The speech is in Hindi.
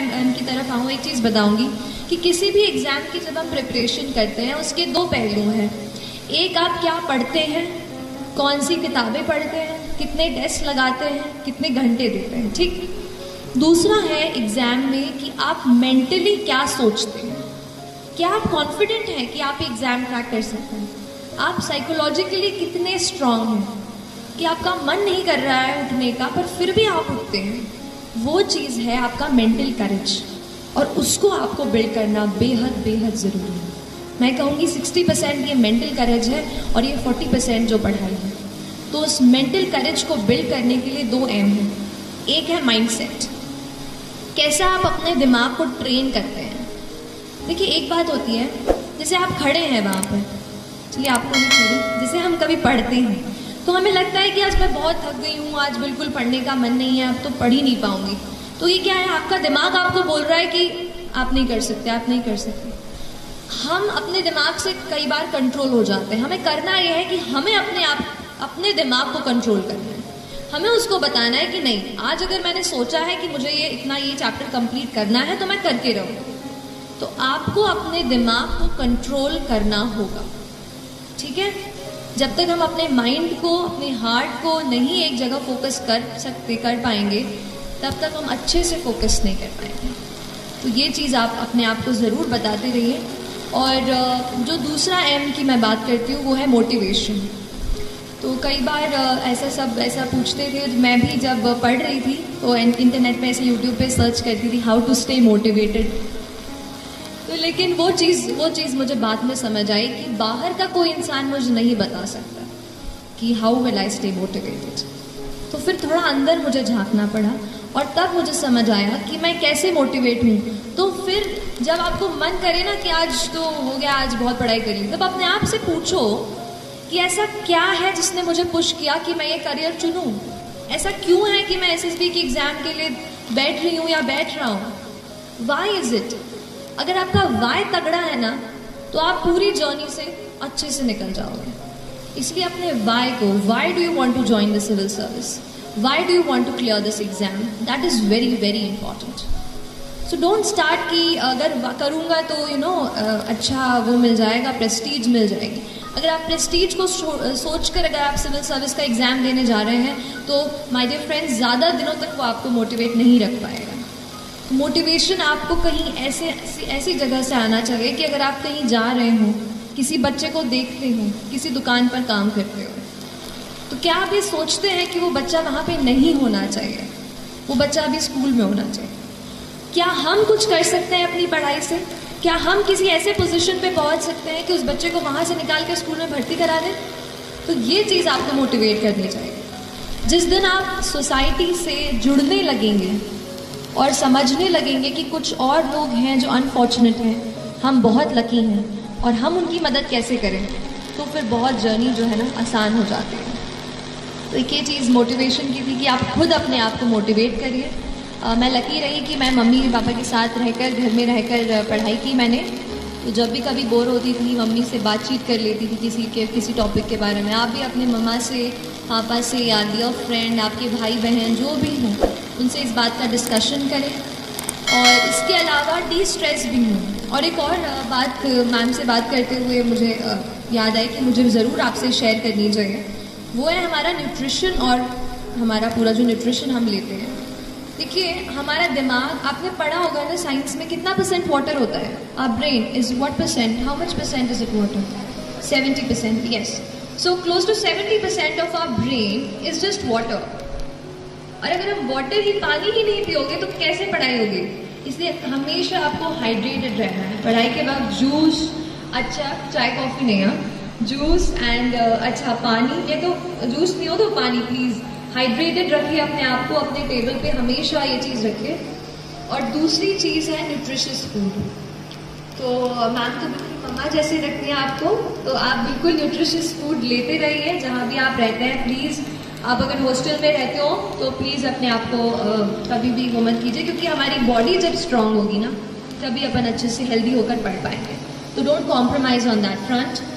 की तरफ आऊँ, एक चीज़ बताऊंगी कि किसी भी एग्ज़ाम की जब हम प्रिपरेशन करते हैं उसके दो पहलू हैं। एक, आप क्या पढ़ते हैं, कौन सी किताबें पढ़ते हैं, कितने टेस्ट लगाते हैं, कितने घंटे देते हैं, ठीक। दूसरा है एग्ज़ाम में कि आप मेंटली क्या सोचते हैं, क्या आप कॉन्फिडेंट हैं कि आप एग्ज़ाम क्रैक कर सकते हैं, आप साइकोलॉजिकली कितने स्ट्रांग हैं कि आपका मन नहीं कर रहा है उठने का पर फिर भी आप उठते हैं। वो चीज़ है आपका मेंटल करेज, और उसको आपको बिल्ड करना बेहद बेहद ज़रूरी है। मैं कहूँगी 60% ये मेंटल करेज है और ये 40% जो पढ़ाई है। तो उस मेंटल करेज को बिल्ड करने के लिए दो एम हैं। एक है माइंडसेट, कैसा आप अपने दिमाग को ट्रेन करते हैं। देखिए, एक बात होती है जैसे आप खड़े हैं वहाँ पर, चलिए आपको नहीं छोड़ू, जैसे हम कभी पढ़ते हैं तो हमें लगता है कि आज मैं बहुत थक गई हूँ, आज बिल्कुल पढ़ने का मन नहीं है, अब तो पढ़ ही नहीं पाऊंगी। तो ये क्या है, आपका दिमाग आपको बोल रहा है कि आप नहीं कर सकते, आप नहीं कर सकते। हम अपने दिमाग से कई बार कंट्रोल हो जाते हैं। हमें करना यह है कि हमें अपने दिमाग को कंट्रोल करना है। हमें उसको बताना है कि नहीं, आज अगर मैंने सोचा है कि मुझे ये चैप्टर कंप्लीट करना है तो मैं करके रहूँ। तो आपको अपने दिमाग को कंट्रोल करना होगा, ठीक है। जब तक हम अपने माइंड को, अपने हार्ट को नहीं एक जगह फोकस कर पाएंगे तब तक हम अच्छे से फोकस नहीं कर पाएंगे। तो ये चीज़ आप अपने आप को ज़रूर बताते रहिए। और जो दूसरा एम की मैं बात करती हूँ वो है मोटिवेशन। तो कई बार ऐसा पूछते थे, मैं भी जब पढ़ रही थी तो इंटरनेट पे ऐसे यूट्यूब पे सर्च करती थी हाउ टू स्टे मोटिवेटेड। तो लेकिन वो चीज़ मुझे बाद में समझ आई कि बाहर का कोई इंसान मुझे नहीं बता सकता कि how will I stay motivated. तो फिर थोड़ा अंदर मुझे झांकना पड़ा और तब मुझे समझ आया कि मैं कैसे मोटिवेट हूँ। तो फिर जब आपको मन करे ना कि आज तो हो गया, आज बहुत पढ़ाई करी, तब अपने आप से पूछो कि ऐसा क्या है जिसने मुझे पुश किया कि मैं ये करियर चुनूँ। ऐसा क्यों है कि मैं SSB के एग्ज़ाम के लिए बैठ रही हूँ या बैठ रहा हूँ, वाई इज़ इट। अगर आपका वाय तगड़ा है ना तो आप पूरी जर्नी से अच्छे से निकल जाओगे। इसलिए अपने वाय को, why do you want to join the civil service, why do you want to clear this exam, that is very very important. So don't start कि अगर करूँगा तो अच्छा वो मिल जाएगा, प्रेस्टीज मिल जाएगी। अगर आप प्रेस्टीज को सोचकर अगर आप सिविल सर्विस का एग्ज़ाम देने जा रहे हैं तो माय डियर फ्रेंड्स ज़्यादा दिनों तक वो आपको मोटिवेट नहीं रख पाएगा। मोटिवेशन आपको कहीं ऐसी जगह से आना चाहिए कि अगर आप कहीं जा रहे हो, किसी बच्चे को देखते हो, किसी दुकान पर काम करते हो, तो क्या आप ये सोचते हैं कि वो बच्चा वहाँ पे नहीं होना चाहिए, वो बच्चा अभी स्कूल में होना चाहिए। क्या हम कुछ कर सकते हैं अपनी पढ़ाई से, क्या हम किसी ऐसे पोजीशन पे पहुँच सकते हैं कि उस बच्चे को वहाँ से निकाल के स्कूल में भर्ती करा दें। तो ये चीज़ आपको मोटिवेट करनी चाहिए। जिस दिन आप सोसाइटी से जुड़ने लगेंगे और समझने लगेंगे कि कुछ और लोग हैं जो अनफॉर्चुनेट हैं, हम बहुत लकी हैं और हम उनकी मदद कैसे करें, तो फिर बहुत जर्नी जो है ना आसान हो जाती है। तो एक ये चीज़ मोटिवेशन की थी कि आप खुद अपने आप को मोटिवेट करिए। मैं लकी रही कि मैं मम्मी पापा के साथ रहकर, घर में रहकर पढ़ाई की मैंने। तो जब भी कभी बोर होती थी मम्मी से बातचीत कर लेती थी किसी टॉपिक के बारे में। आप भी अपने मम्मा से, पापा से या डियर फ्रेंड, आपके भाई बहन जो भी हों, उनसे इस बात का डिस्कशन करें। और इसके अलावा डी स्ट्रेस भी हों। और एक और बात मैम से बात करते हुए मुझे याद आई कि मुझे ज़रूर आपसे शेयर करनी चाहिए, वो है हमारा न्यूट्रिशन और हमारा पूरा जो न्यूट्रिशन हम लेते हैं। देखिए, हमारा दिमाग, आपने पढ़ा होगा ना साइंस में, कितना % वाटर होता है। Our brain is what % how much % is it water, 70%, yes. So close to 70% of our brain is just water. और अगर हम वाटर ही, पानी ही नहीं पियोगे तो कैसे पढ़ाई होगी। इसलिए हमेशा आपको हाइड्रेटेड रहना है। पढ़ाई के बाद जूस, अच्छा चाय कॉफ़ी नहीं, हाँ जूस एंड अच्छा पानी, या तो जूस पियो तो पानी, प्लीज़ हाइड्रेटेड रखिए अपने आप को। अपने टेबल पे हमेशा ये चीज़ रखिए। और दूसरी चीज़ है न्यूट्रिशियस फूड। तो मैम तो बिल्कुल मम्मा जैसे रखती हैं आपको, तो आप बिल्कुल न्यूट्रिशियस फूड लेते रहिए जहाँ भी आप रहते हैं। प्लीज़, आप अगर हॉस्टल में रहते हो तो प्लीज़ अपने आप को कभी भी वो मत कीजिए, क्योंकि हमारी बॉडी जब स्ट्रांग होगी ना तभी अपन अच्छे से हेल्दी होकर पढ़ पाएंगे। तो don't compromise on that front.